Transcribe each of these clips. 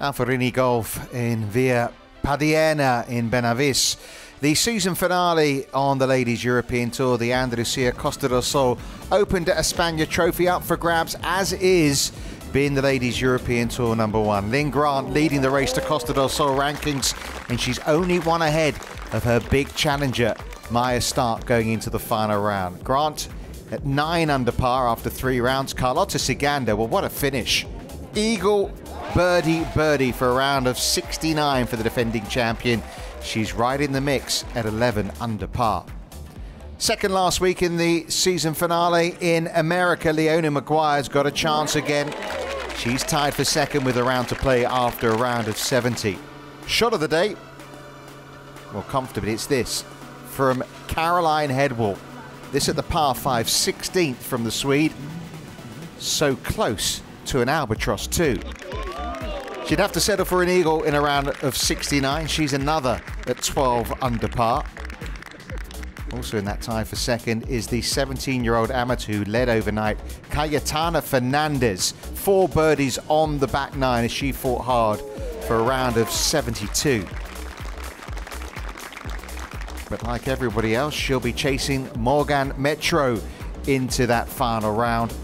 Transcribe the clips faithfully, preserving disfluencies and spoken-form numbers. Alfarini Golf in Via Padiena in Benavis. The season finale on the Ladies European Tour, the Andalucia Costa del Sol, opened at a Spaniard trophy up for grabs, as is being the Ladies European Tour number one. Lynn Grant leading the race to Costa del Sol rankings, and she's only one ahead of her big challenger, Maya Stark, going into the final round. Grant at nine under par after three rounds. Carlota Ciganda, well, what a finish. Eagle, birdie, birdie for a round of sixty-nine for the defending champion. She's right in the mix at eleven under par. Second last week in the season finale in America, Leona Maguire's got a chance again. She's tied for second with a round to play after a round of seventy. Shot of the day, well, comfortably, it's this from Caroline Hedwall. This at the par five, sixteenth from the Swede. So close to an albatross too. She'd have to settle for an eagle in a round of sixty-nine. She's another at twelve under par. Also in that tie for second is the seventeen-year-old amateur who led overnight, Cayetana Fernandez. Four birdies on the back nine as she fought hard for a round of seventy-two. But like everybody else, she'll be chasing Morgan Metro into that final round.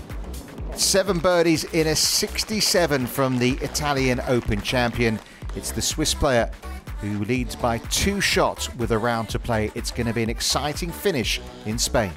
Seven birdies in a sixty-seven from the Italian Open champion. It's the Swiss player who leads by two shots with a round to play. It's going to be an exciting finish in Spain.